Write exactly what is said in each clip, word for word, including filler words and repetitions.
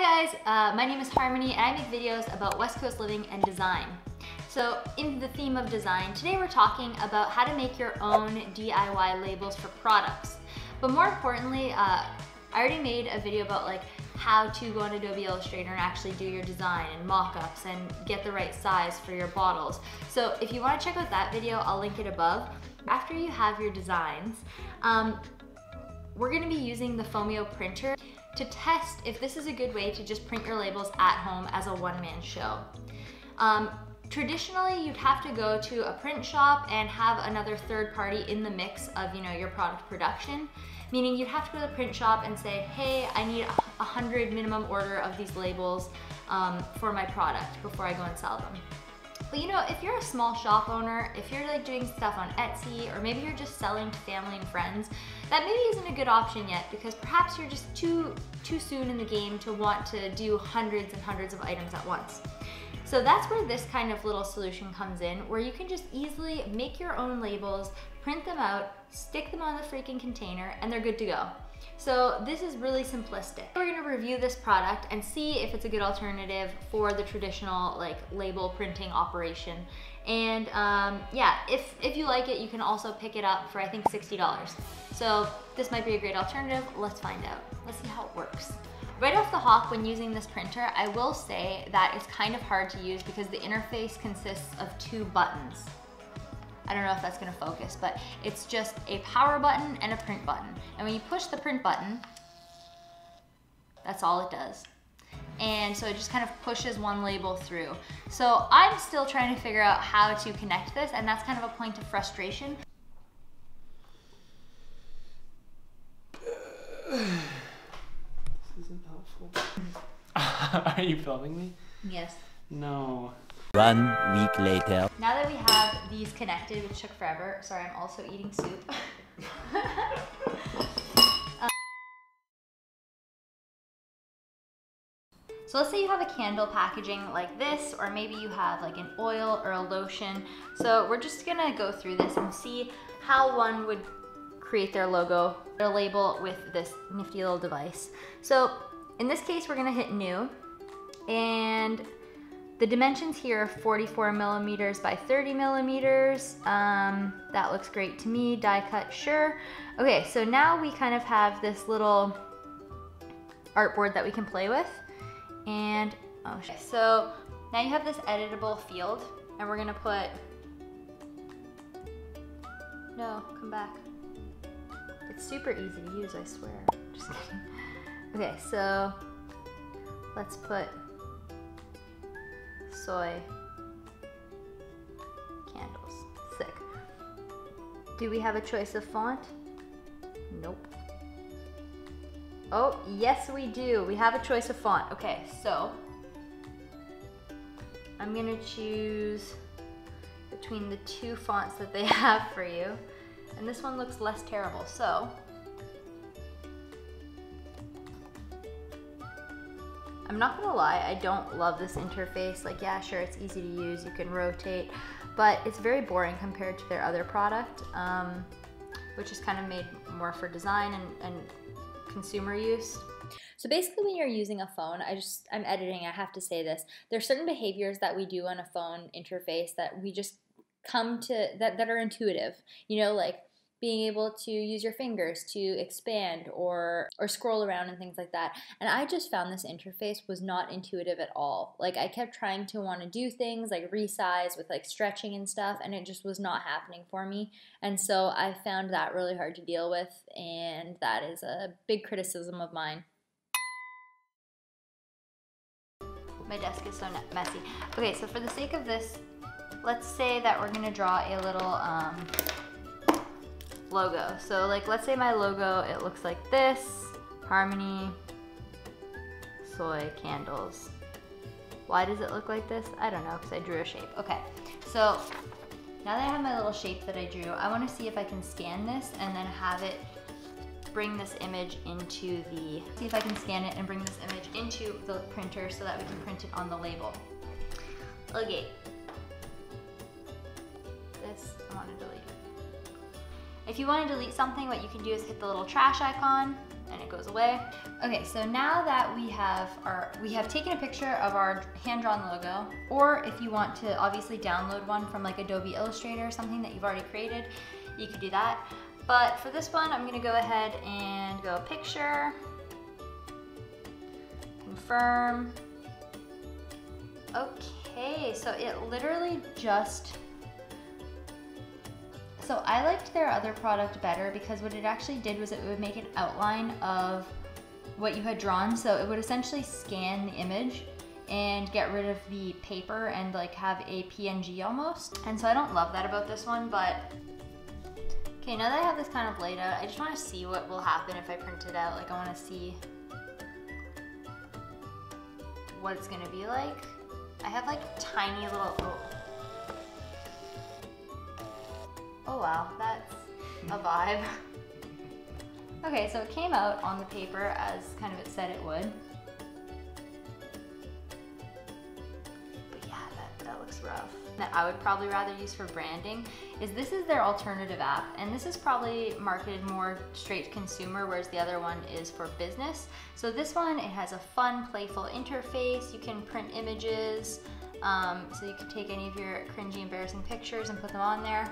Hi guys, uh, my name is Harmony and I make videos about West Coast living and design. So in the theme of design, today we're talking about how to make your own D I Y labels for products. But more importantly, uh, I already made a video about like how to go on Adobe Illustrator and actually do your design and mock-ups and get the right size for your bottles. So if you want to check out that video, I'll link it above. After you have your designs, um, we're going to be using the Phomemo printer to test if this is a good way to just print your labels at home as a one-man show. Um, traditionally, you'd have to go to a print shop and have another third party in the mix of, you know, your product production, meaning you'd have to go to the print shop and say, hey, I need a hundred minimum order of these labels um, for my product before I go and sell them. But you know, if you're a small shop owner, if you're like doing stuff on Etsy, or maybe you're just selling to family and friends, that maybe isn't a good option yet because perhaps you're just too too soon in the game to want to do hundreds and hundreds of items at once. So that's where this kind of little solution comes in, where you can just easily make your own labels, print them out, stick them on the freaking container, and they're good to go. So this is really simplistic. We're gonna review this product and see if it's a good alternative for the traditional like label printing operation. And um, yeah, if, if you like it, you can also pick it up for I think sixty dollars. So this might be a great alternative. Let's find out. Let's see how it works. Right off the hop when using this printer, I will say that it's kind of hard to use because the interface consists of two buttons. I don't know if that's gonna focus, but it's just a power button and a print button. And when you push the print button, that's all it does. And so it just kind of pushes one label through. So I'm still trying to figure out how to connect this, and that's kind of a point of frustration. This isn't helpful. Are you filming me? Yes. No. One week later. Now that we have these connected, which took forever. Sorry, I'm also eating soup. um, so let's say you have a candle packaging like this, or maybe you have like an oil or a lotion. So we're just gonna go through this and see how one would create their logo, their label with this nifty little device. So in this case, we're gonna hit new, and the dimensions here are forty-four millimeters by thirty millimeters. Um, that looks great to me. Die cut, sure. Okay, so now we kind of have this little artboard that we can play with. And, oh shit. So now you have this editable field, and we're gonna put, no, come back. It's super easy to use, I swear. Just kidding. Okay, so let's put soy candles. Sick. Do we have a choice of font? Nope. Oh, yes we do. We have a choice of font. Okay, so I'm gonna choose between the two fonts that they have for you. And this one looks less terrible, so I'm not gonna lie, I don't love this interface. Like, yeah, sure, it's easy to use, you can rotate, but it's very boring compared to their other product, um, which is kind of made more for design and, and consumer use. So basically when you're using a phone, I just, I'm editing, I have to say this, there are certain behaviors that we do on a phone interface that we just come to, that, that are intuitive, you know, like being able to use your fingers to expand or or scroll around and things like that. And I just found this interface was not intuitive at all. Like I kept trying to want to do things like resize with like stretching and stuff, and it just was not happening for me. And so I found that really hard to deal with, and that is a big criticism of mine. My desk is so messy. Okay, so for the sake of this, let's say that we're gonna draw a little um, logo. So like, let's say my logo, it looks like this, Harmony, soy, candles. Why does it look like this? I don't know, because I drew a shape. Okay, so now that I have my little shape that I drew, I wanna see if I can scan this and then have it bring this image into the, see if I can scan it and bring this image into the printer so that we can print it on the label. Okay, this I wanna delete. If you want to delete something, what you can do is hit the little trash icon and it goes away. Okay, so now that we have our, we have taken a picture of our hand-drawn logo, or if you want to obviously download one from like Adobe Illustrator or something that you've already created, you could do that. But for this one, I'm gonna go ahead and go picture, confirm. Okay, so it literally just, so I liked their other product better because what it actually did was it would make an outline of what you had drawn. So it would essentially scan the image and get rid of the paper and like have a P N G almost. And so I don't love that about this one, but okay, now that I have this kind of laid out, I just wanna see what will happen if I print it out. Like I wanna see what it's gonna be like. I have like tiny little, oh. Oh wow, that's a vibe. Okay, so it came out on the paper as kind of it said it would. But yeah, that, that looks rough. That I would probably rather use for branding is this is their alternative app, and this is probably marketed more straight to consumer, whereas the other one is for business. So this one, it has a fun, playful interface. You can print images, um, so you can take any of your cringy, embarrassing pictures and put them on there.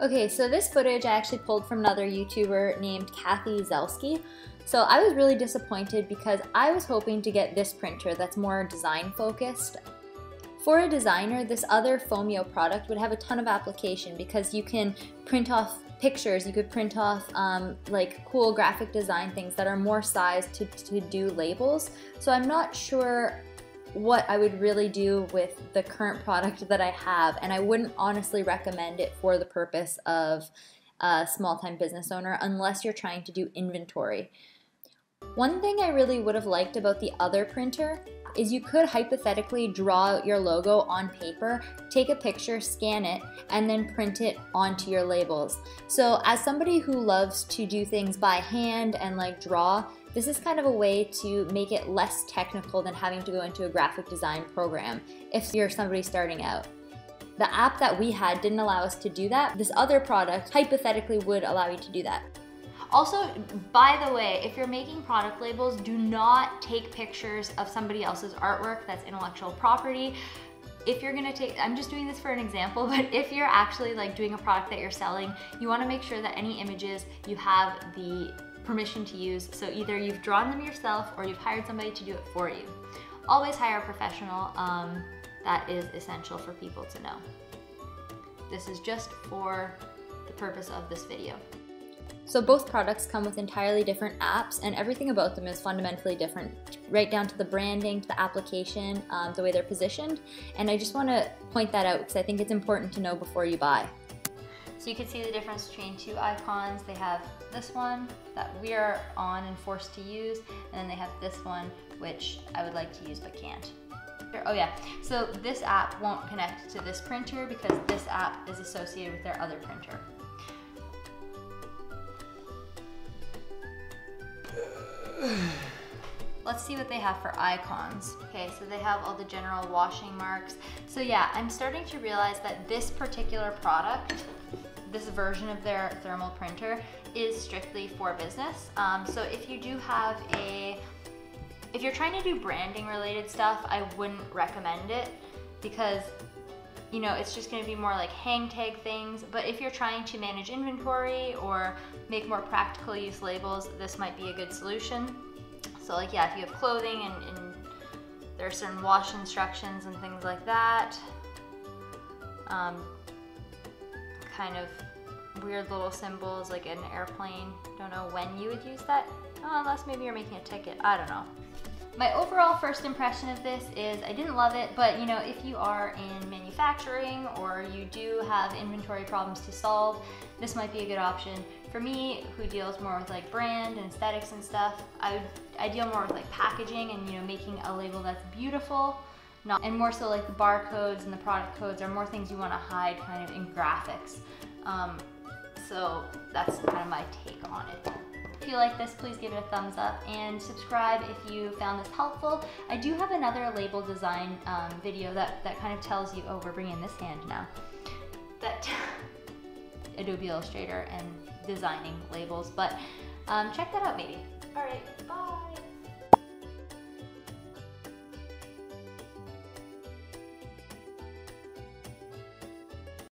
Okay, so this footage I actually pulled from another YouTuber named Kathy Zelski. So I was really disappointed because I was hoping to get this printer that's more design focused. For a designer, this other Phomemo product would have a ton of application because you can print off pictures, you could print off um, like cool graphic design things that are more sized to, to do labels. So I'm not sure what I would really do with the current product that I have, and I wouldn't honestly recommend it for the purpose of a small-time business owner unless you're trying to do inventory. One thing I really would have liked about the other printer is you could hypothetically draw your logo on paper, take a picture, scan it, and then print it onto your labels. So as somebody who loves to do things by hand and like draw, this is kind of a way to make it less technical than having to go into a graphic design program if you're somebody starting out. The app that we had didn't allow us to do that. This other product hypothetically would allow you to do that. Also, by the way, if you're making product labels, do not take pictures of somebody else's artwork. That's intellectual property. If you're gonna take, I'm just doing this for an example, but if you're actually like doing a product that you're selling, you wanna make sure that any images you have the permission to use, so either you've drawn them yourself or you've hired somebody to do it for you. Always hire a professional, um, that is essential for people to know. This is just for the purpose of this video. So both products come with entirely different apps, and everything about them is fundamentally different, right down to the branding, to the application, um, the way they're positioned, and I just want to point that out because I think it's important to know before you buy. So you can see the difference between two icons. They have this one that we are on and forced to use, and then they have this one which I would like to use but can't. Oh yeah, so this app won't connect to this printer because this app is associated with their other printer. Let's see what they have for icons. Okay, so they have all the general washing marks. So yeah, I'm starting to realize that this particular product, this version of their thermal printer, is strictly for business. Um, so if you do have a, if you're trying to do branding related stuff, I wouldn't recommend it because, you know, it's just gonna be more like hang tag things. But if you're trying to manage inventory or make more practical use labels, this might be a good solution. So like, yeah, if you have clothing and, and there are certain wash instructions and things like that, um, kind of weird little symbols like an airplane. Don't know when you would use that, oh, unless maybe you're making a ticket, I don't know. My overall first impression of this is I didn't love it, but you know, if you are in manufacturing or you do have inventory problems to solve, this might be a good option. For me, who deals more with like brand and aesthetics and stuff, I, would, I deal more with like packaging and, you know, making a label that's beautiful. Not, and more so like the barcodes and the product codes are more things you want to hide kind of in graphics. Um, so that's kind of my take on it. If you like this, please give it a thumbs up and subscribe if you found this helpful. I do have another label design um, video that, that kind of tells you, oh, we're bringing this hand now. That Adobe Illustrator and designing labels, but Um, check that out maybe. All right, bye.